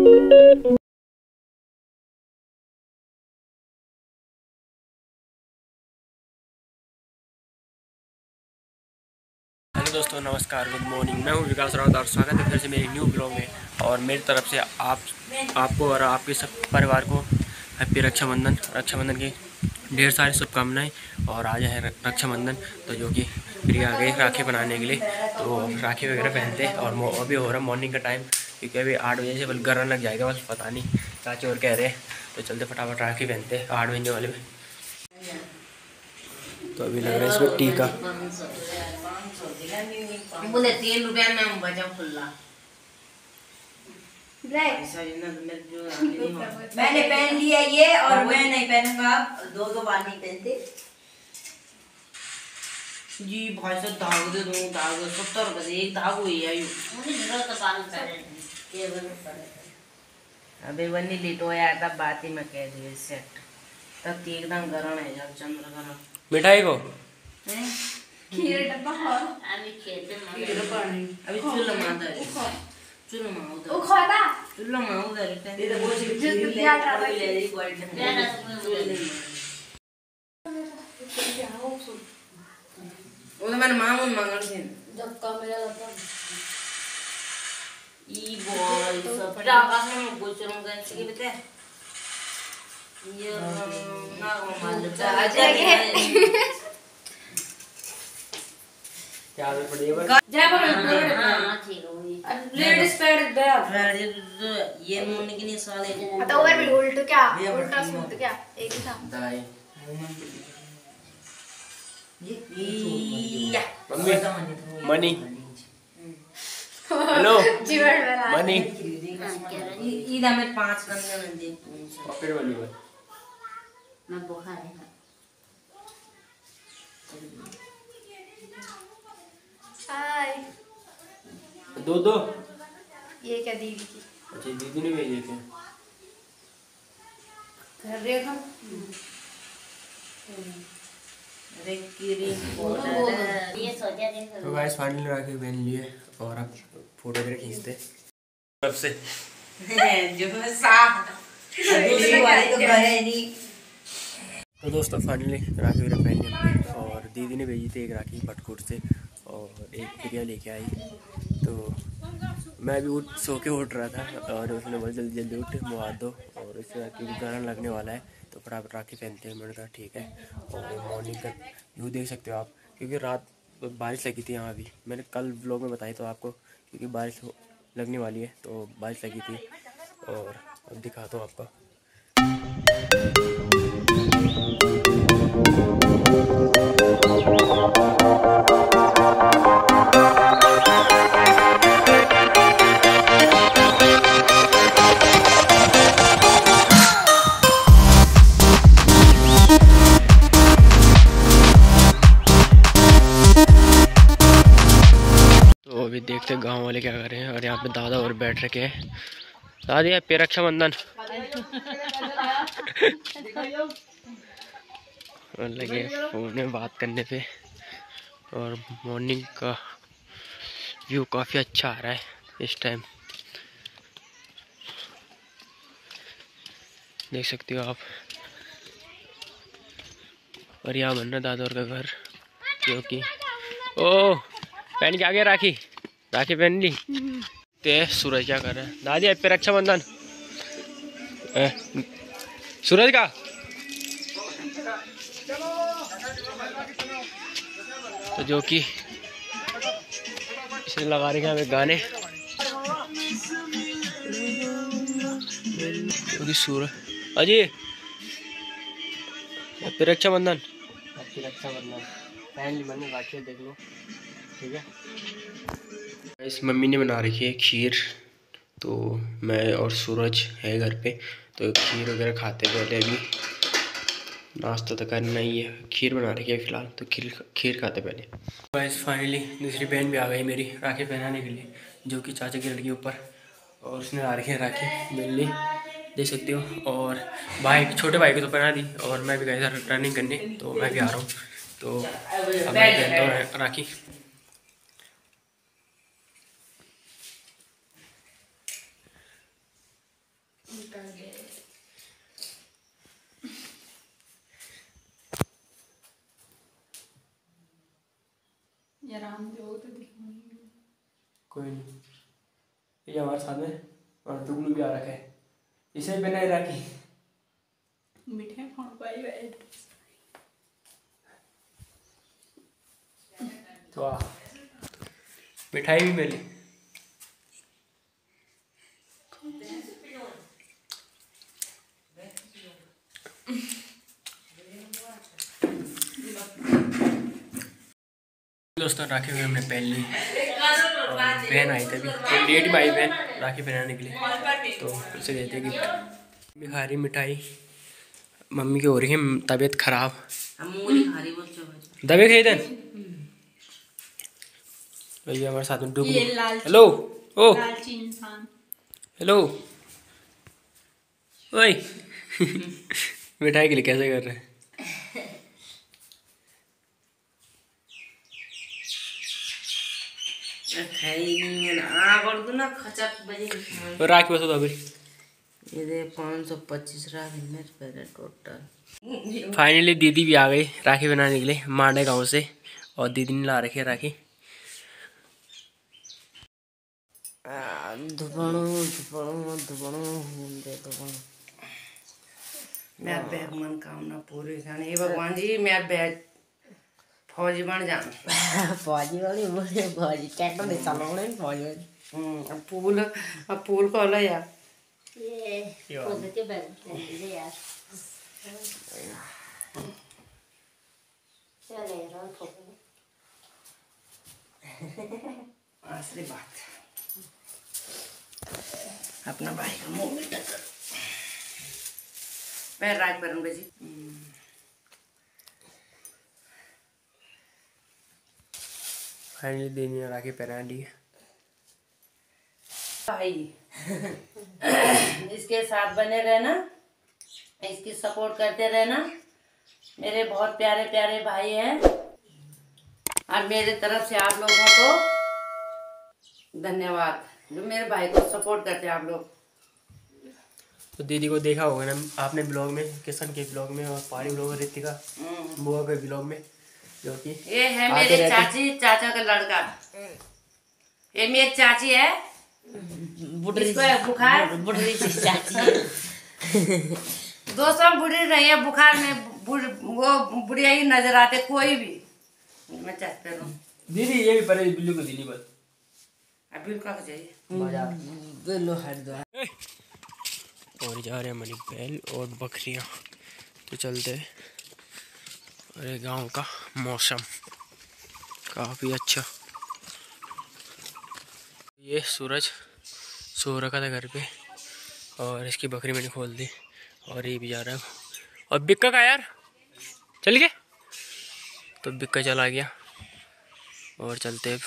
दोस्तों नमस्कार, good morning. मैं हूँ विकास रावत और स्वागत है फिर से मेरी न्यू ब्लॉग में। और मेरी तरफ से आपको और आपके सब परिवार को हैप्पी रक्षाबंधन की ढेर सारी शुभकामनाएँ। और आज है रक्षाबंधन, तो जो कि प्रिया गई राखी बनाने के लिए, तो राखी वगैरह पहनते हैं। और अभी हो रहा मॉर्निंग का टाइम, क्योंकि अभी 8 बजे से बल्कि गर्म लग जाएगा, बस पता नहीं चाची और कह रहे हैं, तो चलते फटाफट राखी पहनते हैं 8 बजे वाले में। तो अभी लग रहा है इसमें टीका मैंने पहन लिया ये, और मैं नहीं पहनूंगा। आप दो बार नहीं पहनते जी भाई साहब। दाग दे दो, दाग 70 रुपये एक दाग हुई है। अभी वही लिटोया था, बात ही में कह दिए सेट तब एकदम गरम है जब चंद्र गरम मिठाई को खीर डब्बा और अभी खेते खीर पानी अभी चूल्हा माता है क्या रेड स्पेड बैग ये मुन्नी की निशानी है। तो ओवर भी उल्टा क्या उल्टा स्मूथ क्या एक ही था दाई ये मम्मी मनी हेलो जीवन वाला मनी ई दाम में 5 गंदे मंदी पकड़ वाली बात मैं बोखा है। हाय दो दो ये क्या दीदी की? अच्छा दीदी ने भेजे क्या घर रेखा ये सोचा देखो। तो गाइस फाइनली राखी पहन लिए और अब फोटो वगैरह खींचते तब से जो दूसरी वाली तो गए नहीं। तो दोस्तों फाइनली राखी वगैरह पहन लिए और दीदी ने भेजी थी एक राखी पटकोट से और एक प्रिया लेके आई। तो मैं भी उठ सो के उठ रहा था और उसने बोला जल्दी जल्दी उठ मुहा दो और इससे राखी भी गरम लगने वाला है, तो फटाफट राखी पहनते हैं। मैंने कहा ठीक है। और मॉर्निंग का व्यू देख सकते हो आप, क्योंकि रात बारिश लगी थी यहाँ भी। मैंने कल व्लॉग में बताई तो आपको, क्योंकि बारिश लगने वाली है तो बारिश लगी थी। और अब दिखा दो आपका देखते गांव वाले क्या कर रहे हैं। और यहाँ पे दादा और बैठ रखे हैं। दादी आप रक्षाबंधन लगे फोन में बात करने पे। और मॉर्निंग का व्यू काफ़ी अच्छा आ रहा है इस टाइम, देख सकते हो आप। और यहाँ बन रहा दादा और का घर, जो कि ओ पहन के आ गया राखी राखी पहन ली। ते सूरज क्या कर रहा है? दादी आप पे रक्षाबंधन सूरज का। तो जो कि इसे लगा रहे हैं हमें गाने, क्योंकि सूरज अजी आप पे रक्षाबंधन पहन ली मम्मी राखी देख लो ठीक है। इस मम्मी ने बना रखी है खीर, तो मैं और सूरज है घर पे, तो खीर वगैरह खाते पहले। अभी नाश्ता तो करना ही है, खीर बना रखी है फिलहाल, तो खीर खाते पहले। गाइस फाइनली दूसरी बहन भी आ गई मेरी राखी पहनाने के लिए, जो कि चाचा की लड़की ऊपर, और उसने ला रखी है राखी मिलनी देख सकते हो। और भाई छोटे भाई को तो पहना दी और मैं भी गया था रनिंग करने, तो मैं भी आ रहा हूँ। तो अब मैं पहनता हूँ राखी। ये हमारे साथ में, और दुगलू भी आ रखा है, इसे भी पहना राखी मीठे तो आ मिठाई भी मिली। दोस्तों राखी भी हमने पहन ली, बहन आई थी अभी लेट में आई बहन राखी पहनाने के लिए, तो उसे देते हैं गिफ्ट। मम्मी खा रही मिठाई, मम्मी की हो रही है तबीयत खराब, दबे खाई देन भैया हमारे साथ में डूब। हेलो ओ हेलो ओए मिठाई के लिए कैसे कर रहे हैं ना खचक बजे राख बस अभी ये दे 525 टोटल। फाइनली दीदी भी आ गई राखी बनाने के लिए मांडे गांव से, और दीदी ने ला रखी है राखी। मैं बैग मन कामना पूरी खाने ये भगवान जी मैं बैग फौजी बन जाऊं फौजी वाली बोले फौजी ट्रैक्टर नहीं चलाऊंगा फौजी। अब पूल को होला यार ये बोलते बैग यार चले रहो थोड़ी असली बात अपना भाई का मुंह में टक्कर पैर राज परन बजी फाइनली दिन में राखी पहना ली भाई इसके साथ बने रहना, इसकी सपोर्ट करते रहना। मेरे बहुत प्यारे प्यारे भाई हैं और मेरे तरफ से आप लोगों को धन्यवाद जो मेरे भाई को सपोर्ट करते हैं आप लोग। तो दीदी को देखा होगा ना आपने ब्लॉग में, किशन के ब्लॉग में और पारी ब्लॉग रितिका बुआ के ब्लॉग में, जो कि ये है मेरे चाची चाचा का लड़का, ये मेरी चाची है बुखार बुढ़ी चाची दोस्तों बुढ़ी रही है बुखार में वो बुढ़िया ही नजर आते कोई भी। मैं चाहता हूँ दीदी ये भी पर बिल्लू को दीदी बस अभी का हो जाइए बिल्लू हट दो और जा रहे हैं हमारी बैल और बकरियाँ। तो चलते हैं, अरे गांव का मौसम काफ़ी अच्छा। ये सूरज सो रखा था घर पे और इसकी बकरी मैंने खोल दी और ये भी जा रहा है और बिक्का का यार चल गया तो बिक्का चला गया और चलते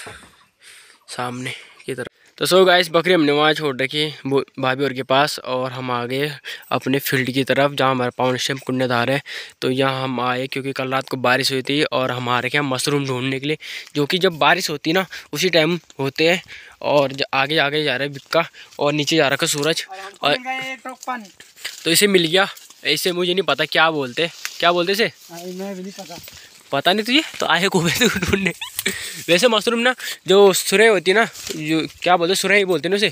सामने की तरफ। तो सो गाइस बकरी हमने वहाँ छोड़ रखी भाभी और के पास और हम आ गए अपने फील्ड की तरफ जहाँ हमारा पावन स्टेम कुंडेधार है। तो यहाँ हम आए क्योंकि कल रात को बारिश हुई थी और हम आ रखे हैं मशरूम ढूंढने के लिए, जो कि जब बारिश होती है ना उसी टाइम होते हैं। और आगे आगे जा रहा है बिक्का और नीचे जा रखा सूरज और तो इसे मिल गया। इसे मुझे नहीं पता क्या बोलते इसे पता नहीं तुझे तो आए को ढूंढने। वैसे मशरूम ना जो सुरह होती है ना जो क्या बोलते सुरह ही बोलते हैं ना उसे,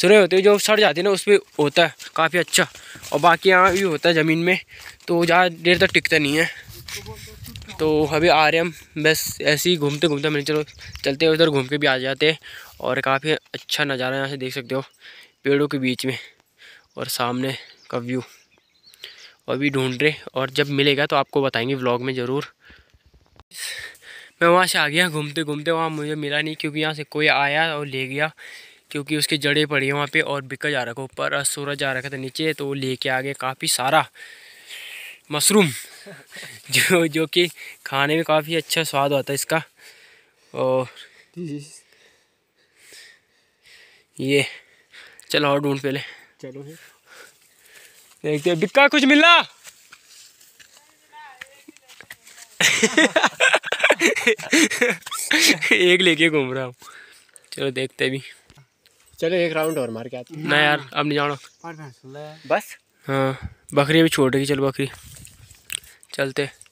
सुरह होती है जो सड़ जाती है ना उस पर होता है काफ़ी अच्छा। और बाकी यहाँ भी होता है ज़मीन में तो ज़्यादा देर तक टिकता नहीं है। तो अभी आ रहे हम बस ऐसे ही घूमते घूमते मैंने चलो चलते उधर घूम के भी आ जाते हैं। और काफ़ी अच्छा नज़ारा यहाँ से देख सकते हो पेड़ों के बीच में और सामने का व्यू। अभी ढूंढ रहे और जब मिलेगा तो आपको बताएंगे व्लॉग में ज़रूर। मैं वहाँ से आ गया घूमते घूमते, वहाँ मुझे मिला नहीं क्योंकि यहाँ से कोई आया और ले गया क्योंकि उसकी जड़ें पड़ी हैं वहाँ पे। और बिक्का जा रखा ऊपर और सूरज जा रखा था नीचे तो लेके आ गए काफ़ी सारा मशरूम जो कि खाने में काफ़ी अच्छा स्वाद आता है इसका। और ये चलो और ढूंढ पहले चलो देखते हैं बिक्का कुछ मिला एक लेके घूम रहा हूँ चलो देखते भी चलो एक राउंड और मार के आते ना यार अब नहीं जाना बस। हाँ बकरी भी छोड़ रही चलो बकरी चलते।